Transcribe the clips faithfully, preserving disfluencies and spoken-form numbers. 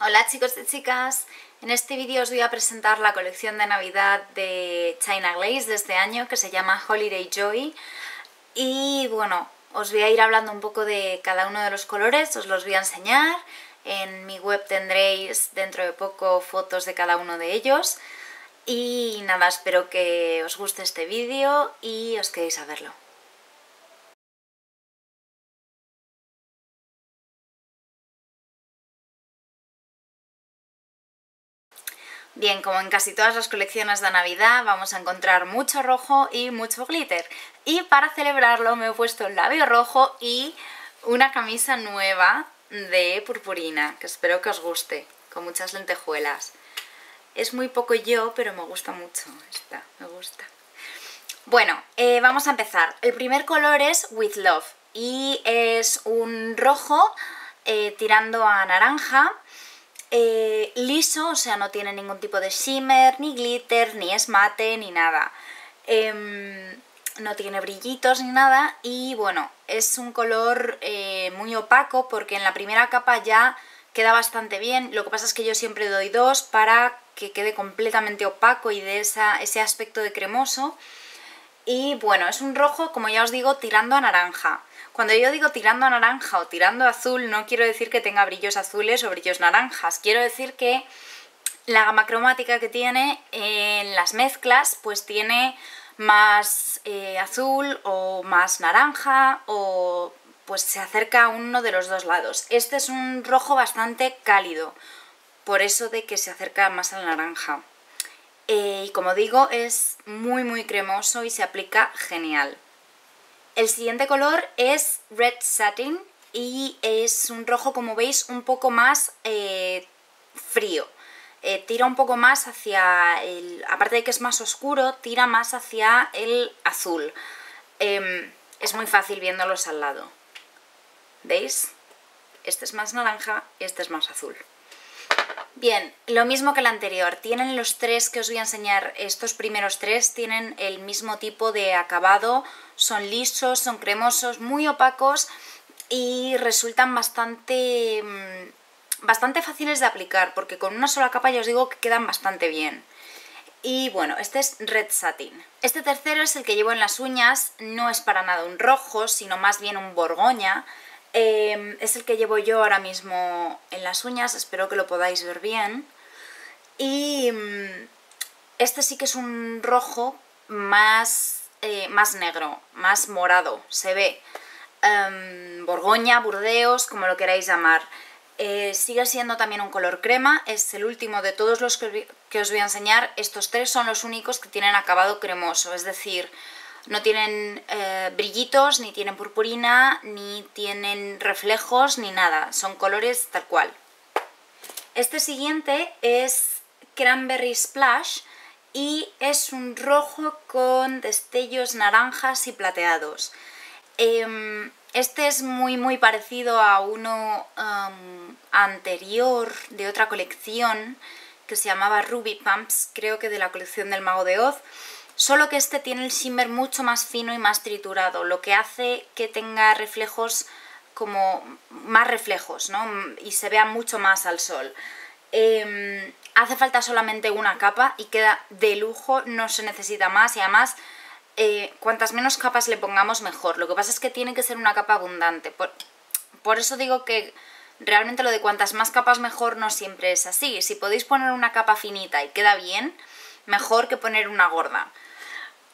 Hola chicos y chicas, en este vídeo os voy a presentar la colección de Navidad de China Glaze de este año que se llama Holiday Joy y bueno, os voy a ir hablando un poco de cada uno de los colores, os los voy a enseñar, en mi web tendréis dentro de poco fotos de cada uno de ellos y nada, espero que os guste este vídeo y os quedéis a verlo. Bien, como en casi todas las colecciones de Navidad vamos a encontrar mucho rojo y mucho glitter. Y para celebrarlo me he puesto el labio rojo y una camisa nueva de purpurina, que espero que os guste, con muchas lentejuelas. Es muy poco yo, pero me gusta mucho esta, me gusta. Bueno, eh, vamos a empezar. El primer color es With Love y es un rojo eh, tirando a naranja. Eh, liso, o sea, no tiene ningún tipo de shimmer, ni glitter, ni esmate, ni nada. Eh, no tiene brillitos ni nada y bueno, es un color eh, muy opaco porque en la primera capa ya queda bastante bien. Lo que pasa es que yo siempre doy dos para que quede completamente opaco y de esa, ese aspecto de cremoso. Y bueno, es un rojo, como ya os digo, tirando a naranja. Cuando yo digo tirando a naranja o tirando a azul, no quiero decir que tenga brillos azules o brillos naranjas. Quiero decir que la gama cromática que tiene en las mezclas, pues tiene más eh, azul o más naranja o pues se acerca a uno de los dos lados. Este es un rojo bastante cálido, por eso de que se acerca más al naranja. Eh, y como digo, es muy muy cremoso y se aplica genial. El siguiente color es Red Satin y es un rojo, como veis, un poco más eh, frío. Eh, tira un poco más hacia el... aparte de que es más oscuro, tira más hacia el azul. Eh, es muy fácil viéndolos al lado. ¿Veis? Este es más naranja y este es más azul. Bien, lo mismo que el anterior, tienen los tres que os voy a enseñar, estos primeros tres tienen el mismo tipo de acabado, son lisos, son cremosos, muy opacos y resultan bastante, bastante fáciles de aplicar porque con una sola capa ya os digo que quedan bastante bien. Y bueno, este es Red Satin. Este tercero es el que llevo en las uñas, no es para nada un rojo, sino más bien un borgoña. Eh, es el que llevo yo ahora mismo en las uñas, espero que lo podáis ver bien. Y este sí que es un rojo más, eh, más negro, más morado, se ve. Um, Borgoña, Burdeos, como lo queráis llamar. Eh, sigue siendo también un color crema, es el último de todos los que, que os voy a enseñar. Estos tres son los únicos que tienen acabado cremoso, es decir... no tienen eh, brillitos, ni tienen purpurina, ni tienen reflejos, ni nada. Son colores tal cual. Este siguiente es Cranberry Splash y es un rojo con destellos naranjas y plateados. Eh, este es muy muy parecido a uno um, anterior de otra colección que se llamaba Ruby Pumps, creo que de la colección del Mago de Oz. Solo que este tiene el shimmer mucho más fino y más triturado, lo que hace que tenga reflejos como más reflejos, ¿no? Y se vea mucho más al sol. Eh, hace falta solamente una capa y queda de lujo, no se necesita más y además eh, cuantas menos capas le pongamos mejor. Lo que pasa es que tiene que ser una capa abundante, por, por eso digo que... realmente lo de cuantas más capas mejor no siempre es así. Si podéis poner una capa finita y queda bien, mejor que poner una gorda.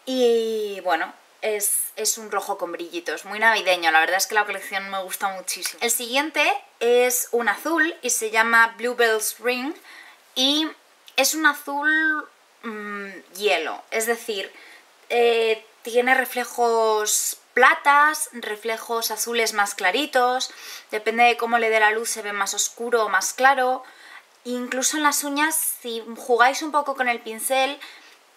Y bueno, es, es un rojo con brillitos, muy navideño. La verdad es que la colección me gusta muchísimo. El siguiente es un azul y se llama Bluebell Spring. Y es un azul mmm, hielo, es decir, eh, tiene reflejos... platas, reflejos azules más claritos, depende de cómo le dé la luz se ve más oscuro o más claro. Incluso en las uñas, si jugáis un poco con el pincel,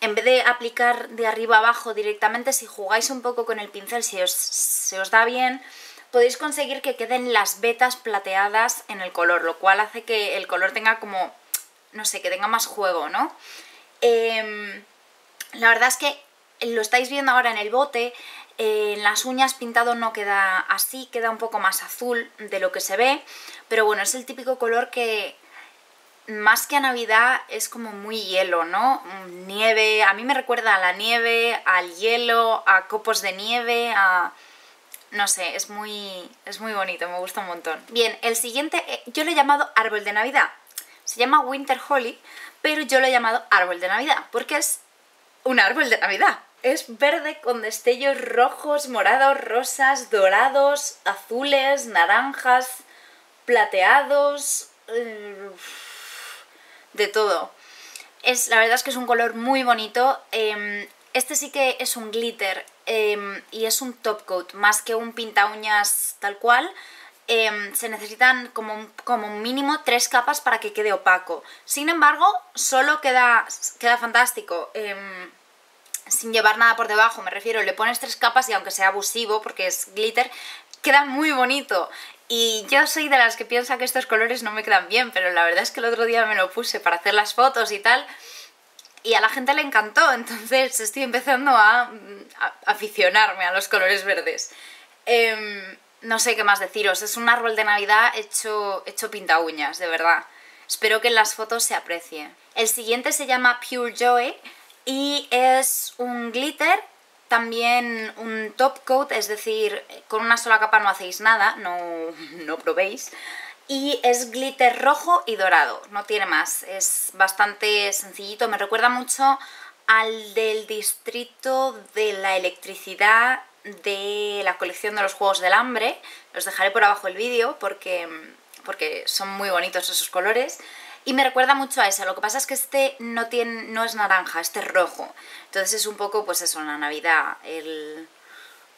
en vez de aplicar de arriba abajo directamente, si jugáis un poco con el pincel, si os, se os da bien, podéis conseguir que queden las vetas plateadas en el color, lo cual hace que el color tenga como, no sé, que tenga más juego, ¿no? Eh, la verdad es que lo estáis viendo ahora en el bote. Eh, en las uñas pintado no queda así, queda un poco más azul de lo que se ve, pero bueno, es el típico color que, más que a Navidad es como muy hielo, ¿no? Nieve, a mí me recuerda a la nieve, al hielo, a copos de nieve, a... No sé, es muy, es muy bonito, me gusta un montón. Bien, el siguiente, yo lo he llamado árbol de Navidad. Se llama Winter Holly, pero yo lo he llamado árbol de Navidad, porque es un árbol de Navidad. Es verde con destellos rojos, morados, rosas, dorados, azules, naranjas, plateados, de todo. Es, la verdad es que es un color muy bonito. Eh, Este sí que es un glitter eh, y es un top coat, más que un pinta uñas tal cual. Eh, se necesitan como, como mínimo tres capas para que quede opaco. Sin embargo, solo queda, queda fantástico, eh, sin llevar nada por debajo, me refiero. Le pones tres capas y aunque sea abusivo, porque es glitter, queda muy bonito. Y yo soy de las que piensa que estos colores no me quedan bien, pero la verdad es que el otro día me lo puse para hacer las fotos y tal... Y a la gente le encantó, entonces estoy empezando a, a aficionarme a los colores verdes. Eh, no sé qué más deciros, es un árbol de Navidad hecho, hecho pinta uñas, de verdad. Espero que en las fotos se aprecie. El siguiente se llama Pure Joy y es un glitter, también un top coat, es decir, con una sola capa no hacéis nada, no, no probéis. Y es glitter rojo y dorado, no tiene más, es bastante sencillito, me recuerda mucho al del distrito de la electricidad de la colección de los Juegos del Hambre. Los dejaré por abajo el vídeo porque, porque son muy bonitos esos colores y me recuerda mucho a esa. Lo que pasa es que este no, tiene, no es naranja, este es rojo, entonces es un poco pues eso, la Navidad, el...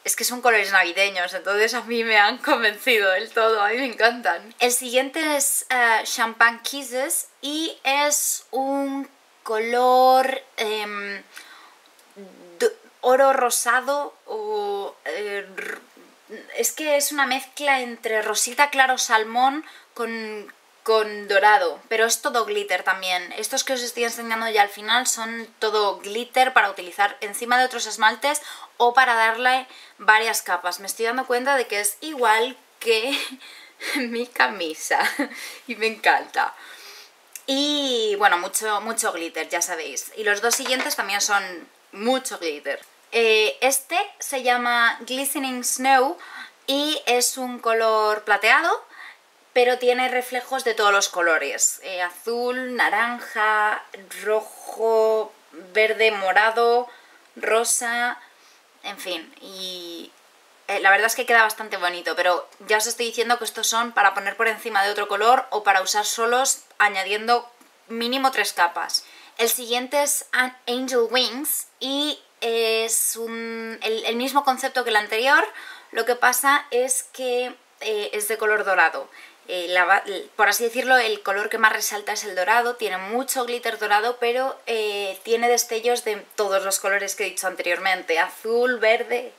Es que son colores navideños, entonces a mí me han convencido del todo, a mí me encantan. El siguiente es uh, Champagne Kisses y es un color eh, oro rosado o... Eh, es que es una mezcla entre rosita claro salmón con, con dorado, pero es todo glitter también. Estos que os estoy enseñando ya al final son todo glitter para utilizar encima de otros esmaltes o para darle varias capas. Me estoy dando cuenta de que es igual que mi camisa y me encanta. Y bueno, mucho, mucho glitter, ya sabéis. Y los dos siguientes también son mucho glitter. Eh, este se llama Glistening Snow y es un color plateado, pero tiene reflejos de todos los colores. Eh, azul, naranja, rojo, verde, morado, rosa... En fin, y eh, la verdad es que queda bastante bonito, pero ya os estoy diciendo que estos son para poner por encima de otro color o para usar solos añadiendo mínimo tres capas. El siguiente es Angel Wings y es un, el, el mismo concepto que el anterior, lo que pasa es que eh, es de color dorado. Eh, la, por así decirlo, el color que más resalta es el dorado, tiene mucho glitter dorado, pero eh, tiene destellos de todos los colores que he dicho anteriormente, azul, verde,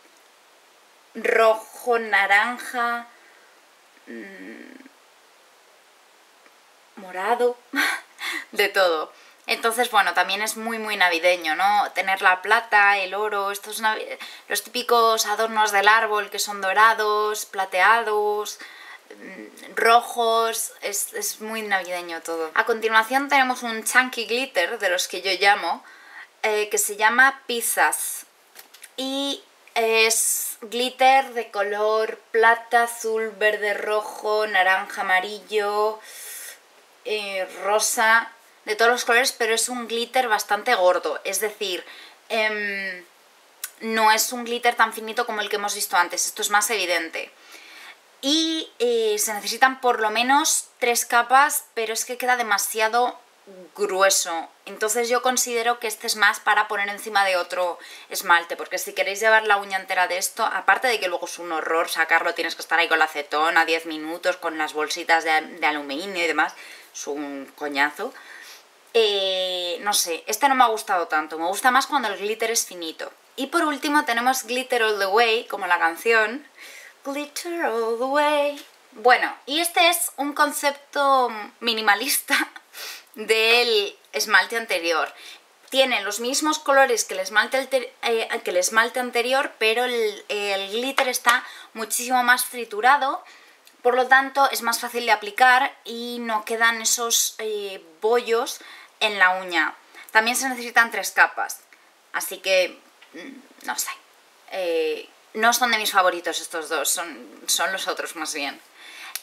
rojo, naranja, mmm, morado, de todo. Entonces, bueno, también es muy muy navideño, ¿no? Tener la plata, el oro, estos nav- los típicos adornos del árbol que son dorados, plateados... rojos, es, es muy navideño todo. A continuación tenemos un chunky glitter, de los que yo llamo, eh, que se llama Pizas y es glitter de color plata, azul, verde, rojo, naranja, amarillo, eh, rosa, de todos los colores, pero es un glitter bastante gordo, es decir, eh, no es un glitter tan finito como el que hemos visto antes, esto es más evidente. Y eh, se necesitan por lo menos tres capas, pero es que queda demasiado grueso. Entonces yo considero que este es más para poner encima de otro esmalte, porque si queréis llevar la uña entera de esto, aparte de que luego es un horror sacarlo, tienes que estar ahí con la acetona diez minutos, con las bolsitas de, de aluminio y demás, es un coñazo. Eh, no sé, este no me ha gustado tanto, me gusta más cuando el glitter es finito. Y por último tenemos Glitter All The Way, como la canción... Glitter all the way. Bueno, y este es un concepto minimalista del esmalte anterior. Tiene los mismos colores que el esmalte, alter, eh, que el esmalte anterior, pero el, el glitter está muchísimo más triturado, Por lo tanto, es más fácil de aplicar y no quedan esos eh, bollos en la uña. También se necesitan tres capas, así que, no sé, eh, no son de mis favoritos estos dos, son, son los otros más bien.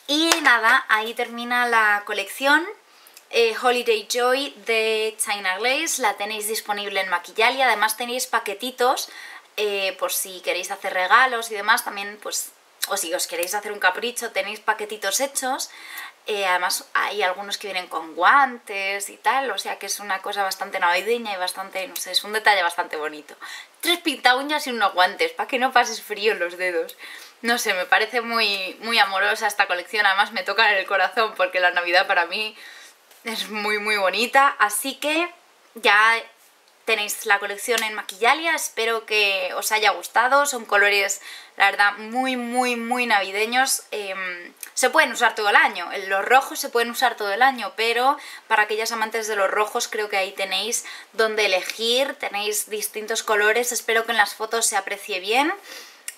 Y nada, ahí termina la colección eh, Holiday Joy de China Glaze. La tenéis disponible en Maquillalia, además tenéis paquetitos eh, por si queréis hacer regalos y demás, también pues... o si os queréis hacer un capricho, tenéis paquetitos hechos, eh, además hay algunos que vienen con guantes y tal, o sea que es una cosa bastante navideña y bastante, no sé, es un detalle bastante bonito. Tres pintaúñas y unos guantes, para que no pases frío en los dedos. No sé, me parece muy, muy amorosa esta colección, además me toca en el corazón porque la Navidad para mí es muy muy bonita, así que ya... tenéis la colección en Maquillalia, espero que os haya gustado, son colores, la verdad, muy, muy, muy navideños. Eh, se pueden usar todo el año, los rojos se pueden usar todo el año, pero para aquellas amantes de los rojos creo que ahí tenéis donde elegir, tenéis distintos colores, espero que en las fotos se aprecie bien.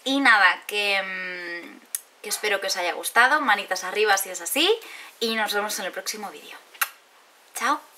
Y nada, que, que espero que os haya gustado, manitas arriba si es así, y nos vemos en el próximo vídeo. ¡Chao!